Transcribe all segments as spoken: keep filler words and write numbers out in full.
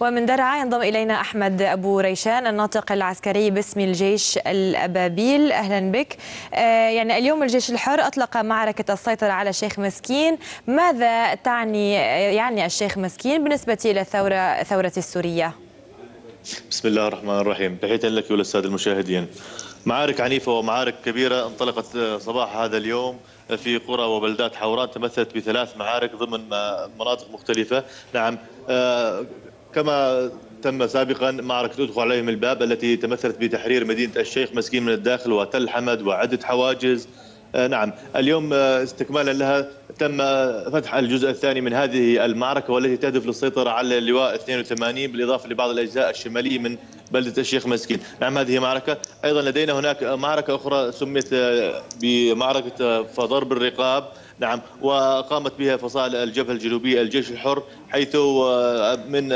ومن درعا ينضم إلينا أحمد أبو ريشان الناطق العسكري باسم الجيش الأبابيل. أهلا بك. آه يعني اليوم الجيش الحر أطلق معركة السيطرة على الشيخ مسكين، ماذا تعني يعني الشيخ مسكين بالنسبة إلى الثورة ثورة السورية؟ بسم الله الرحمن الرحيم، تحية لك وللسادة المشاهدين. معارك عنيفة ومعارك كبيرة انطلقت صباح هذا اليوم في قرى وبلدات حوران، تمثلت بثلاث معارك ضمن مناطق مختلفة. نعم، آه كما تم سابقا معركة ادخل عليهم الباب التي تمثلت بتحرير مدينة الشيخ مسكين من الداخل وتل حمد وعدة حواجز. آه نعم، اليوم آه استكمالا لها تم فتح الجزء الثاني من هذه المعركة والتي تهدف للسيطرة على اللواء اثنين وثمانين بالإضافة لبعض الأجزاء الشمالية من بلدة الشيخ مسكين. نعم، هذه معركة. أيضا لدينا هناك معركة أخرى سميت بمعركة فضرب الرقاب، نعم، وقامت بها فصائل الجبهة الجنوبية الجيش الحر، حيث من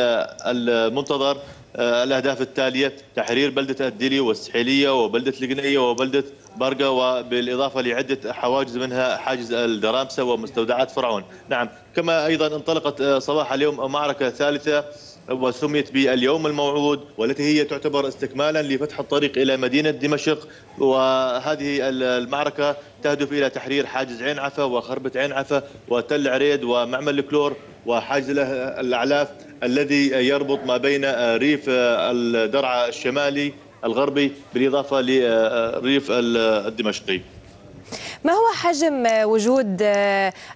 المنتظر الأهداف التالية: تحرير بلدة الدلي والسحيلية وبلدة القنية وبلدة برقة، وبالإضافة لعدة حواجز منها حاجز الدرامسة ومستودعات فرعون. نعم، كما أيضا انطلقت صباح اليوم معركة ثالثة وسميت باليوم الموعود، والتي هي تعتبر استكمالا لفتح الطريق إلى مدينة دمشق، وهذه المعركة تهدف إلى تحرير حاجز عين عفا وخربة عين عفا وتل عريد ومعمل الكلور وحاجز الأعلاف الذي يربط ما بين ريف الدرعا الشمالي الغربي بالإضافة لريف الدمشقي. ما هو حجم وجود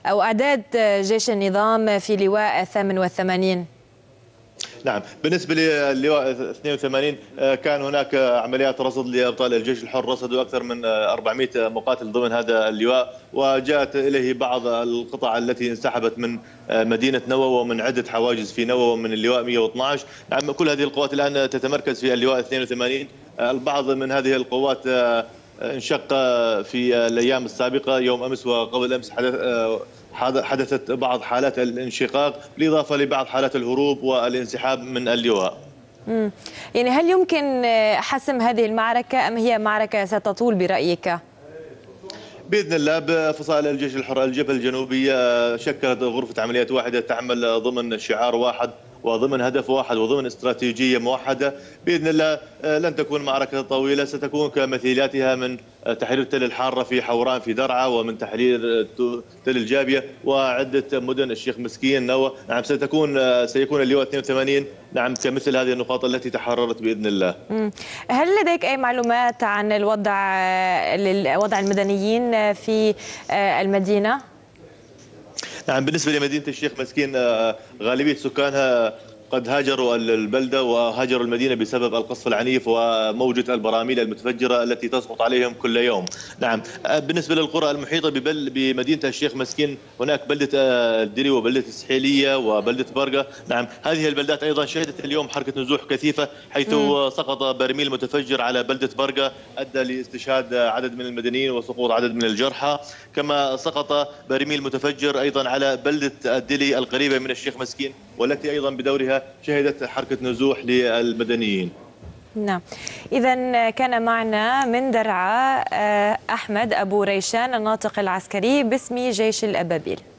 أو أعداد جيش النظام في لواء ثمانية وثمانين؟ نعم، بالنسبة للواء اثنين وثمانين كان هناك عمليات رصد لأبطال الجيش الحر، رصدوا أكثر من أربعمئة مقاتل ضمن هذا اللواء، وجاءت إليه بعض القطع التي انسحبت من مدينة نوى ومن عدة حواجز في نوى ومن اللواء مئة واثني عشر. نعم، كل هذه القوات الآن تتمركز في اللواء اثنين وثمانين. البعض من هذه القوات انشق في الأيام السابقة، يوم أمس وقبل أمس حدث حدثت بعض حالات الانشقاق بالإضافة لبعض حالات الهروب والانسحاب من اللواء. امم يعني هل يمكن حسم هذه المعركة أم هي معركة ستطول برأيك؟ بإذن الله، بفصائل الجيش الحر الجبهة الجنوبية شكلت غرفة عمليات واحدة تعمل ضمن شعار واحد وضمن هدف واحد وضمن استراتيجية موحدة. بإذن الله لن تكون معركة طويلة، ستكون كمثيلاتها من تحرير تل الحارة في حوران في درعا، ومن تحرير تل الجابية وعدة مدن الشيخ مسكين نوى. نعم، ستكون سيكون اللواء اثنين وثمانين نعم كمثل هذه النقاط التي تحررت بإذن الله. هل لديك أي معلومات عن الوضع وضع المدنيين في المدينة؟ نعم، بالنسبة لمدينة الشيخ مسكين غالبية سكانها قد هاجروا البلدة وهاجروا المدينة بسبب القصف العنيف وموجة البراميل المتفجرة التي تسقط عليهم كل يوم. نعم، بالنسبة للقرى المحيطة ببل بمدينة الشيخ مسكين هناك بلدة الدري وبلدة السحيلية وبلدة برقة. نعم، هذه البلدات أيضا شهدت اليوم حركة نزوح كثيفة، حيث مم. سقط برميل متفجر على بلدة برقة أدى لاستشهاد عدد من المدنيين وسقوط عدد من الجرحى، كما سقط برميل متفجر أيضا على بلدة الدلي القريبة من الشيخ مسكين والتي أيضا بدورها شهدت حركة نزوح للمدنيين. نعم، إذا كان معنا من درعا أحمد أبو ريشان الناطق العسكري باسم جيش الأبابيل.